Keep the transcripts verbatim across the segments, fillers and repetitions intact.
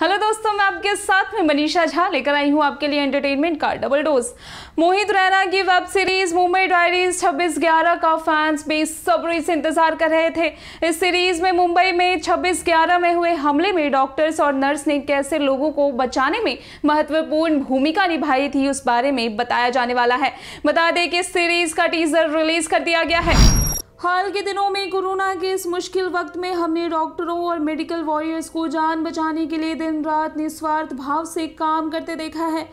Hello दोस्तों, मैं आपके साथ में मनीषा झा लेकर आई हूं आपके लिए एंटरटेनमेंट का डबल डोज। मोहित रैना की वेब सीरीज मुंबई डायरीज छब्बीस ग्यारह का फैंस बेसब्री से इंतजार कर रहे थे। इस सीरीज में मुंबई में छब्बीस ग्यारह में हुए हमले में डॉक्टर्स और नर्स ने कैसे लोगों को बचाने में महत्वपूर्ण भूमिका निभाई थी, उस बारे में बताया जाने वाला है। बता दें कि इस सीरीज का टीजर रिलीज कर दिया गया है। हाल के दिनों में कोरोना के इस मुश्किल वक्त में हमने डॉक्टरों और मेडिकल वॉरियर्स को जान बचाने के लिए दिन रात निस्वार्थ भाव से काम करते देखा है।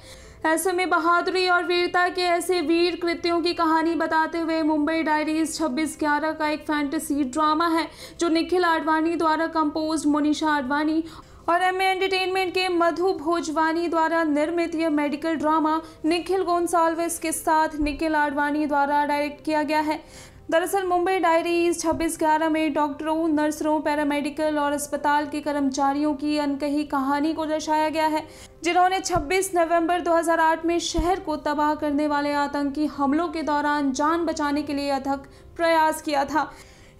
ऐसे में बहादुरी और वीरता के ऐसे वीर कृत्यों की कहानी बताते हुए मुंबई डायरीज छब्बीस ग्यारह का एक फैंटेसी ड्रामा है, जो निखिल आडवाणी द्वारा कंपोज, मुनिशा आडवाणी और एम ए एंटरटेनमेंट के मधु भोजवानी द्वारा निर्मित। यह मेडिकल ड्रामा निखिल गोन्साल्वेस के साथ निखिल आडवाणी द्वारा डायरेक्ट किया गया है। दरअसल मुंबई डायरीज छब्बीस ग्यारह में डॉक्टरों, नर्सों, पैरामेडिकल और अस्पताल के कर्मचारियों की अनकही कहानी को दर्शाया गया है, जिन्होंने छब्बीस नवंबर दो हज़ार आठ में शहर को तबाह करने वाले आतंकी हमलों के दौरान जान बचाने के लिए अथक प्रयास किया था।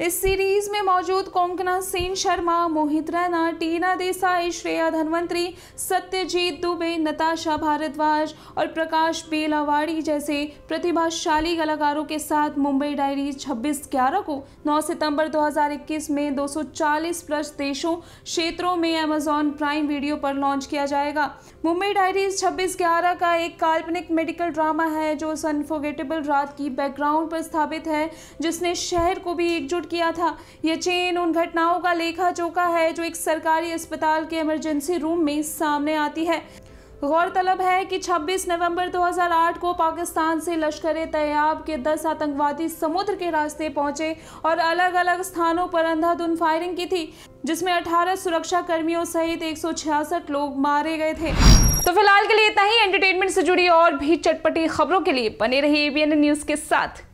इस सीरीज़ में मौजूद कोंकणा सेन शर्मा, मोहित रैना, टीना देसाई, श्रेया धनवंत्री, सत्यजीत दुबे, नताशा भारद्वाज और प्रकाश पेलावाड़ी जैसे प्रतिभाशाली कलाकारों के साथ मुंबई डायरीज छब्बीस ग्यारह को नौ सितंबर दो हज़ार इक्कीस में दो सौ चालीस प्लस देशों क्षेत्रों में अमेजॉन प्राइम वीडियो पर लॉन्च किया जाएगा। मुंबई डायरीज छब्बीस ग्यारह का एक काल्पनिक मेडिकल ड्रामा है, जो उस अनफॉरगेटेबल रात की बैकग्राउंड पर स्थापित है जिसने शहर को भी एकजुट किया था। यह चेन उन घटनाओं का लेखा जोखा है जो एक सरकारी अस्पताल के इमरजेंसी रूम में सामने आती है। गौरतलब है कि छब्बीस नवंबर दो हज़ार आठ को पाकिस्तान से लश्कर ए तैयब के दस आतंकवादी समुद्र के रास्ते पहुंचे और अलग अलग स्थानों पर अंधाधुंध फायरिंग की थी, जिसमें अठारह सुरक्षा कर्मियों सहित एक सौ छियासठ लोग मारे गए थे। तो फिलहाल के लिए इतना ही। एंटरटेनमेंट से जुड़ी और भी चटपटी खबरों के लिए बने रहिए ए बी एन न्यूज़ के साथ।